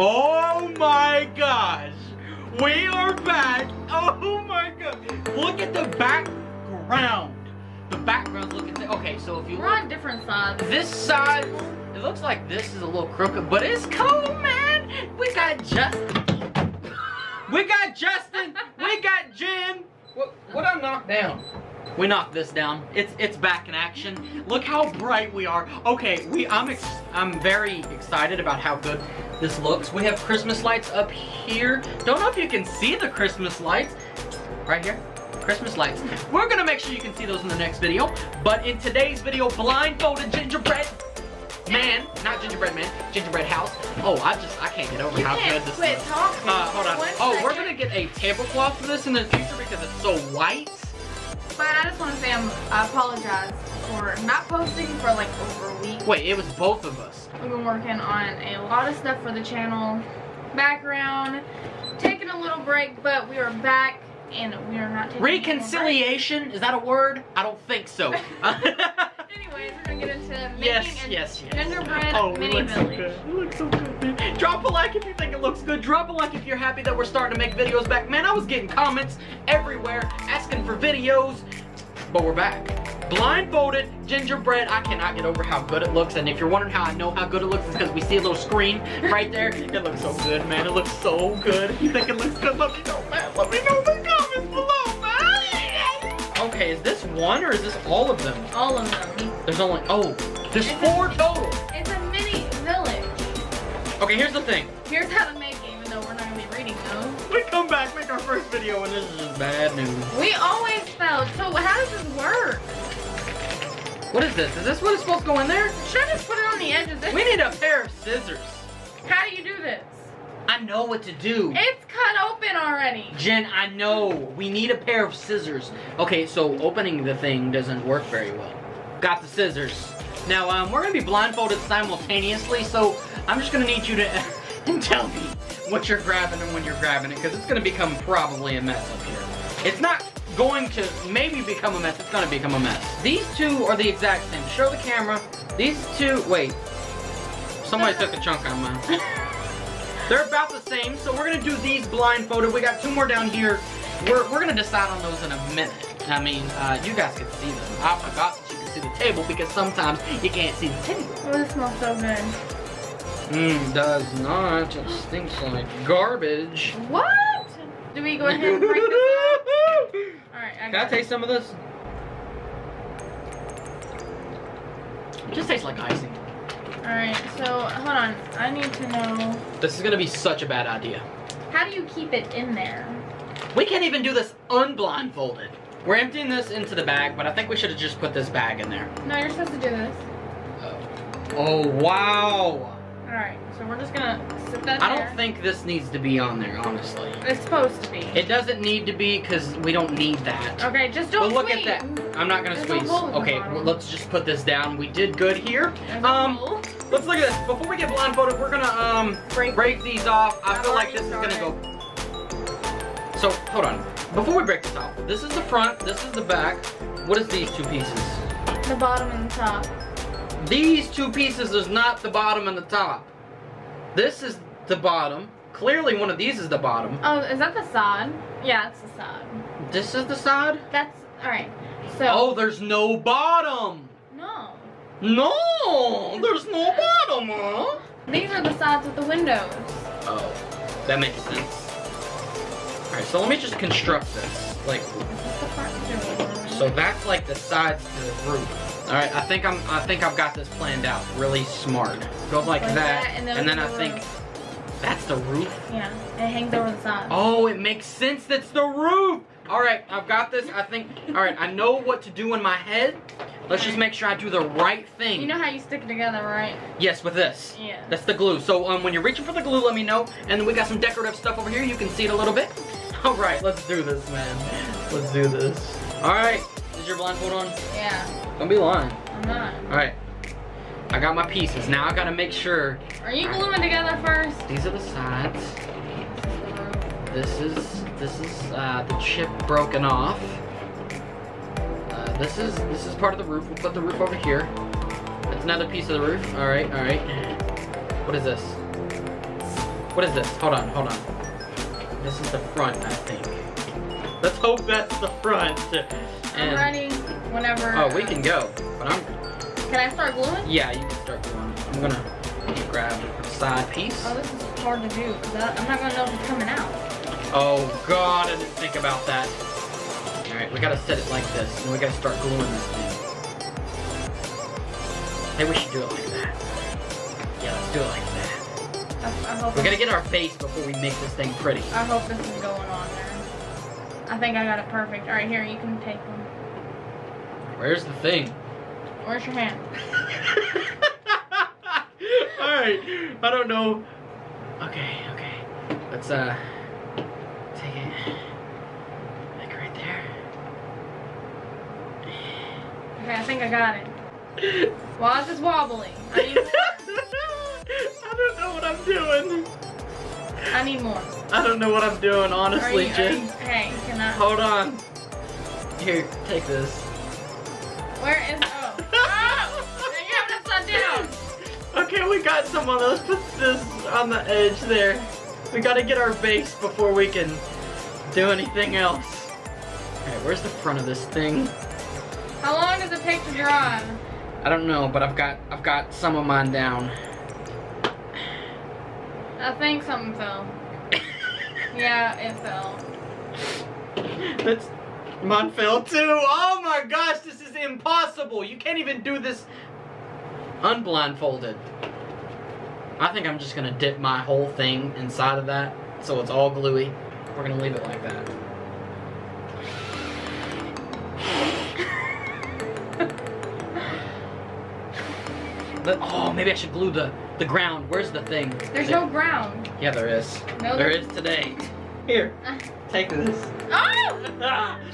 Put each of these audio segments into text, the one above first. Oh my gosh, we are back. Oh my god, look at the background. The background's looking there. Okay, so if you look on different sides, this side, it looks like this is a little crooked, but it's cool, man. We got Justin. We got Justin. We got Jen. What I knocked down? We knocked this down. It's back in action. Look how bright we are. Okay, I'm very excited about how good this looks. We have Christmas lights up here. Don't know if you can see the Christmas lights right here. Christmas lights. We're gonna make sure you can see those in the next video. But in today's video, blindfolded gingerbread man, not gingerbread man, gingerbread house. Oh, I can't get over how good this is. Hold on. Oh, we're gonna get a tablecloth for this in the future because it's so white. But I just want to say I apologize for not posting for like over a week. Wait, it was both of us. We've been working on a lot of stuff for the channel, background, taking a little break, but we are back and we are not taking reconciliation. Is that a word? I don't think so. Anyways, we're gonna get into making a gingerbread mini village. It looks so good, man. Drop a like if you think it looks good. Drop a like if you're happy that we're starting to make videos back. Man, I was getting comments everywhere asking for videos, but we're back. Blindfolded gingerbread. I cannot get over how good it looks, and if you're wondering how I know how good it looks, it's because we see a little screen right there. It looks so good, man. It looks so good. If you think it looks good, let me know, man. Let me know in the comments below, man. Okay, is this one or is this all of them? All of them. There's only, there's four total. It's a mini village. Okay, here's the thing. Here's how to make it, even though we're not going to be reading those. We come back, make our first video, and this is just bad news. We always fail. So how does this work? What is this? Is this what is supposed to go in there? Should I just put it on the edges? We need a pair of scissors. How do you do this? I know what to do. It's cut open already. Jen, I know. We need a pair of scissors. Okay, so opening the thing doesn't work very well. Got the scissors. Now, we're going to be blindfolded simultaneously, so I'm just going to need you to tell me what you're grabbing and when you're grabbing it, because it's going to become probably a mess up here. It's not going to maybe become a mess. It's going to become a mess. These two are the exact same. Show the camera. These two, wait. Somebody took a chunk out of mine. They're about the same, so we're going to do these blindfolded. We got two more down here. We're going to decide on those in a minute. I mean, you guys can see them. I forgot that you can see the table because sometimes you can't see the table. Oh, this smells so good. Mmm, does not. It stinks like garbage. What? Do we go ahead and break this up? Alright, Can I taste some of this? It just tastes like icing. Alright, so hold on. I need to know. This is going to be such a bad idea. How do you keep it in there? We can't even do this unblindfolded. We're emptying this into the bag, but I think we should have just put this bag in there. No, you're supposed to do this. Oh, wow. Alright, so we're just gonna sit that there. I don't think this needs to be on there, honestly. It's supposed to be. It doesn't need to be because we don't need that. Okay, just don't squeeze. But look at that. I'm not gonna squeeze. Okay, well, let's just put this down. We did good here. Let's look at this. Before we get blindfolded, we're gonna break these off. I feel like this is gonna go. So hold on. Before we break this off, this is the front, this is the back. What is these two pieces? The bottom and the top. These two pieces is not the bottom and the top. This is the bottom. Clearly one of these is the bottom. Oh, is that the side? Yeah, it's the side. This is the side? That's, alright, so. Oh, there's no bottom. No. No, there's no bottom, huh? These are the sides with the windows. Oh, that makes sense. Alright, so let me just construct this. Like, so that's like the sides to the roof. All right, I think I've got this planned out really smart. Go like that, and then I think that's the roof. Yeah, it hangs over the side. Oh, it makes sense. That's the roof. All right, I've got this. I think. All right, I know what to do in my head. Let's just make sure I do the right thing. You know how you stick it together, right? Yes, with this. Yeah. That's the glue. So when you're reaching for the glue, let me know. And we got some decorative stuff over here. You can see it a little bit. All right, let's do this, man. Let's do this. All right. Your blindfold on? Yeah. Don't be lying. I'm not. Alright. I got my pieces. Now I gotta make sure. Are you gluing it together first? These are the sides. This is the chip broken off. This is part of the roof. We'll put the roof over here. That's another piece of the roof. Alright. What is this? What is this? Hold on, hold on. This is the front, I think. Let's hope that's the front. I'm ready whenever. Oh, we can go. But I'm. Can I start gluing? Yeah, you can start gluing. I'm gonna grab the side piece. Oh, this is hard to do because I'm not gonna know if it's coming out. Oh God, I didn't think about that. All right, we gotta set it like this, and we gotta start gluing this thing. Maybe we should do it like that. Yeah, let's do it like that. I hope we're gonna get our face before we make this thing pretty. I hope this is going on there. I think I got it perfect. All right, here, you can take them. Where's the thing? Where's your hand? Alright, I don't know. Okay, okay. Let's take it like right there. Okay, I think I got it. Why is this wobbling? I need more. I don't know what I'm doing. I need more. I don't know what I'm doing, honestly, Jen. Hey, can I? Hold on. Here, take this. Where is oh? Oh! Yeah, that's not down! Okay, we got some of those. Let's put this on the edge there. We gotta get our base before we can do anything else. Alright, where's the front of this thing? How long does it take to draw? I don't know, but I've got some of mine down. I think something fell. Yeah, it fell. That's mine fell too. Oh my gosh, this is impossible. You can't even do this unblindfolded. I think I'm just gonna dip my whole thing inside of that so it's all gluey. We're gonna leave it like that. Oh, maybe I should glue the ground. Where's the thing? There's no ground. Yeah, there is. No, there is today. Here, take this. Oh!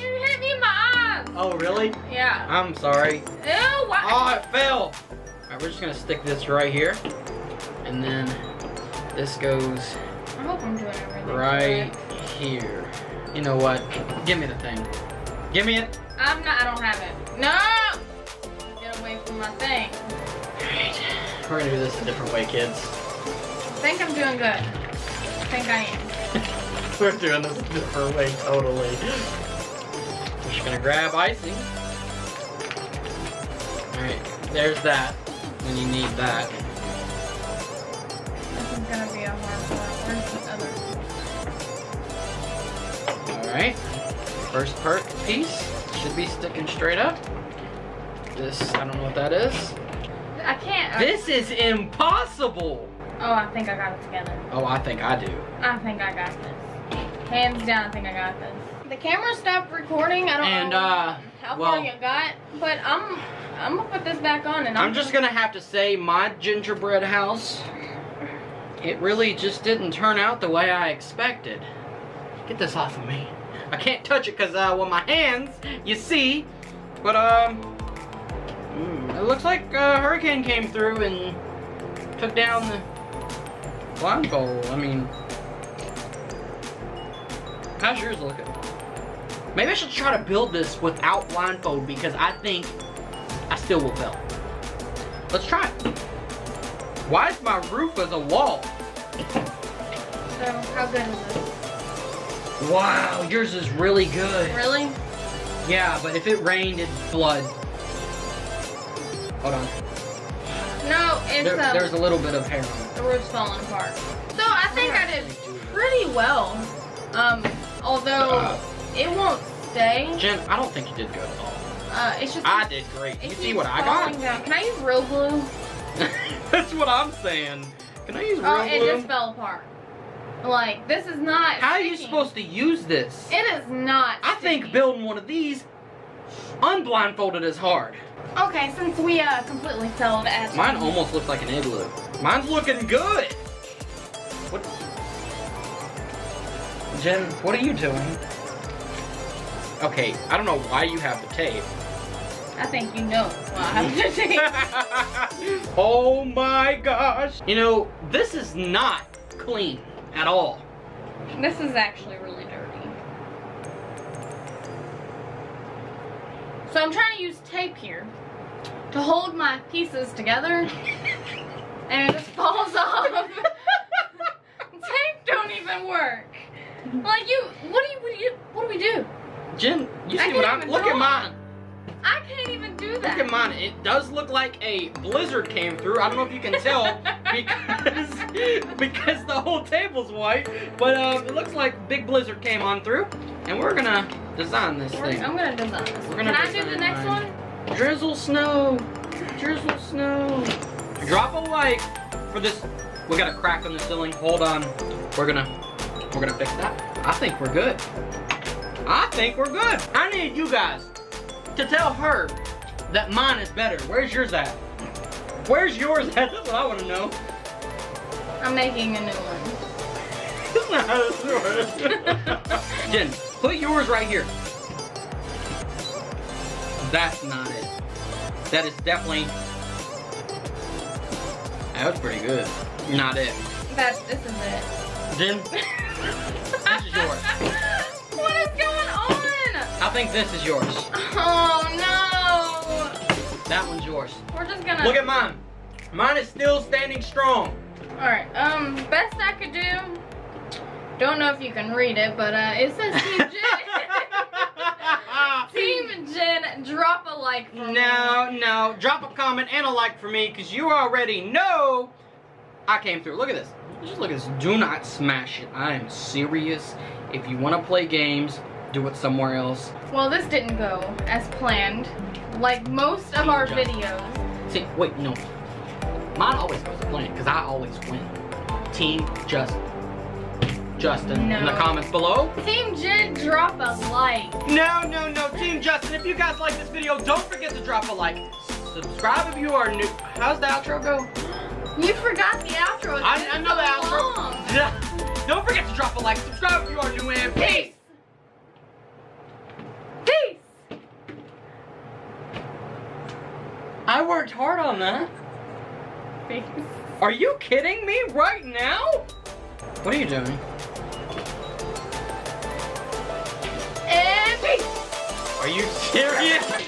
You hit me in my eyes. Oh, really? Yeah. I'm sorry. Ew, what? Oh, it fell. Alright, we're just gonna stick this right here, and then this goes right here. You know what? Give me the thing. Give me it. I'm not. I don't have it. No! Get away from my thing. Alright, we're gonna do this a different way, kids. I think I'm doing good. I think I am. We're doing this a different way, totally. We're just gonna grab icing. Alright, there's that. And you need that. This is gonna be a hard one. Where's the other? Alright. First part piece should be sticking straight up. This, I don't know what that is. I can't. This is impossible. Oh, I think I got it together. Oh, I think I do. I think I got this. Hands down, I think I got this. The camera stopped recording. I don't know how long it got, but I'm gonna put this back on, and I'm just gonna have to say my gingerbread house, it really just didn't turn out the way I expected. Get this off of me. I can't touch it because with my hands, you see. But it looks like a hurricane came through and took down the blindfold. I mean, how's yours looking? Maybe I should try to build this without blindfold because I think I still will fail. Let's try it. Why is my roof as a wall? So, how good is this? Wow, yours is really good. Really? Yeah, but if it rained, it'd flood. Hold on. No, it's there's a little bit of hair on it. The roof's falling apart. So I think I did pretty well. Although it won't stay. Jen, I don't think you did good at all. It's just I did great. You see what I got? Down. Can I use real glue? That's what I'm saying. Can I use real glue? Oh, it just fell apart. Like, this is not How sticky. Are you supposed to use this? It is not I sticky. Think building one of these unblindfolded is hard. Okay, since we completely failed at Mine almost looks like an igloo. Mine's looking good. What? Jen, what are you doing? Okay, I don't know why you have the tape. I think you know why I have the tape. Oh my gosh. You know, this is not clean at all. This is actually really dirty. So I'm trying to use tape here to hold my pieces together. And it just falls off. even work. Like you, what do we do? Jen, you see what I'm, look at mine. I can't even do that. Look at mine. It does look like a blizzard came through. I don't know if you can tell because the whole table's white. But it looks like big blizzard came on through, and we're gonna design this thing. I'm gonna design this. Can I do the next one? Drizzle snow, drizzle snow. Drop a like for this. We got a crack on the ceiling. Hold on. We're gonna fix that. I think we're good. I think we're good. I need you guys to tell her that mine is better. Where's yours at? Where's yours at? That's what I want to know. I'm making a new one. That's not how this works. Jen, put yours right here. That's not it. That is definitely. That was pretty good. Not it. This is it. Jen, this is yours. What is going on? I think this is yours. Oh no. That one's yours. We're just gonna. Look at mine. Mine is still standing strong. Alright, best I could do. Don't know if you can read it, but it says Team Jen. Team Jen, drop a like for me. No, drop a comment and a like for me, because you already know I came through. Look at this. Just look at this. Do not smash it. I am serious. If you want to play games, do it somewhere else. Well, this didn't go as planned, like most of our videos. See, wait, no. Mine always goes to plan because I always win. Team Justin in the comments below. Team Jen, drop a like. No. Team Justin, if you guys like this video, don't forget to drop a like. Subscribe if you are new. How's the outro go? You forgot the outro. I know the outro. Don't forget to drop a like. Subscribe if you are new and peace. Peace. I worked hard on that. Are you kidding me right now? What are you doing? And peace. Are you serious?